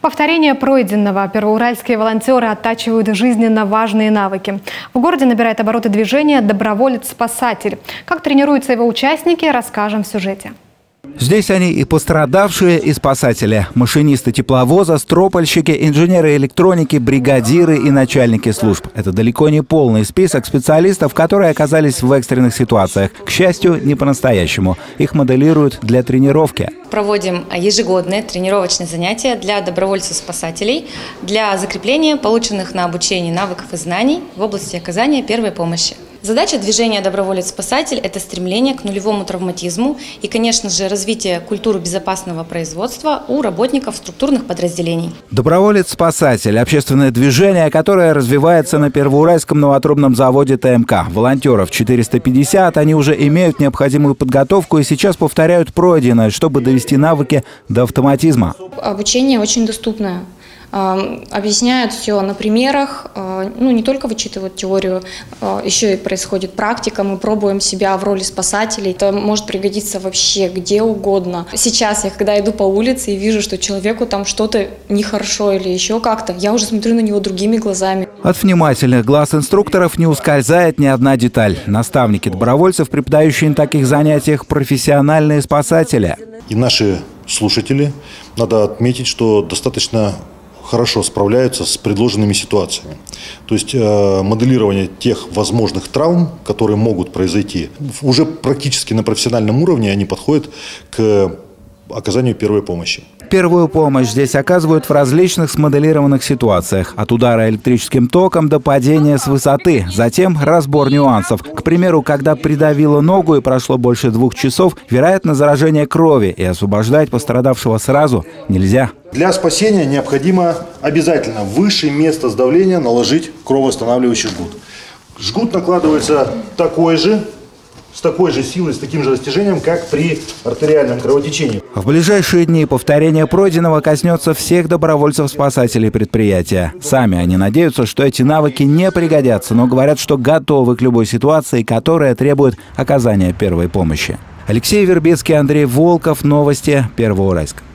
Повторение пройденного. Первоуральские волонтеры оттачивают жизненно важные навыки. В городе набирает обороты движения «Доброволец-спасатель». Как тренируются его участники, расскажем в сюжете. Здесь они и пострадавшие, и спасатели. Машинисты тепловоза, стропольщики, инженеры электроники, бригадиры и начальники служб. Это далеко не полный список специалистов, которые оказались в экстренных ситуациях. К счастью, не по-настоящему. Их моделируют для тренировки. Проводим ежегодные тренировочные занятия для добровольцев-спасателей для закрепления полученных на обучении навыков и знаний в области оказания первой помощи. Задача движения «Доброволец-спасатель» – это стремление к нулевому травматизму и, конечно же, развитие культуры безопасного производства у работников структурных подразделений. «Доброволец-спасатель» – общественное движение, которое развивается на Первоуральском новотрубном заводе ТМК. Волонтеров 450, они уже имеют необходимую подготовку и сейчас повторяют пройденное, чтобы довести навыки до автоматизма. Обучение очень доступное. Объясняют все на примерах, не только вычитывают теорию, еще и происходит практика, мы пробуем себя в роли спасателей, это может пригодиться вообще где угодно. Сейчас я, когда иду по улице и вижу, что человеку там что-то нехорошо или еще как-то, я уже смотрю на него другими глазами. От внимательных глаз инструкторов не ускользает ни одна деталь. Наставники добровольцев, преподающие на таких занятиях, профессиональные спасатели. И наши слушатели, надо отметить, что достаточно хорошо справляются с предложенными ситуациями. То есть моделирование тех возможных травм, которые могут произойти, уже практически на профессиональном уровне они подходят к оказанию первой помощи. Первую помощь здесь оказывают в различных смоделированных ситуациях. От удара электрическим током до падения с высоты. Затем разбор нюансов. К примеру, когда придавило ногу и прошло больше 2 часов, вероятно заражение крови, и освобождать пострадавшего сразу нельзя. Для спасения необходимо обязательно выше места сдавления наложить кровоостанавливающий жгут. Жгут накладывается такой же, с такой же силой, с таким же растяжением, как при артериальном кровотечении. В ближайшие дни повторение пройденного коснется всех добровольцев-спасателей предприятия. Сами они надеются, что эти навыки не пригодятся, но говорят, что готовы к любой ситуации, которая требует оказания первой помощи. Алексей Вербицкий, Андрей Волков. Новости. Первоуральск.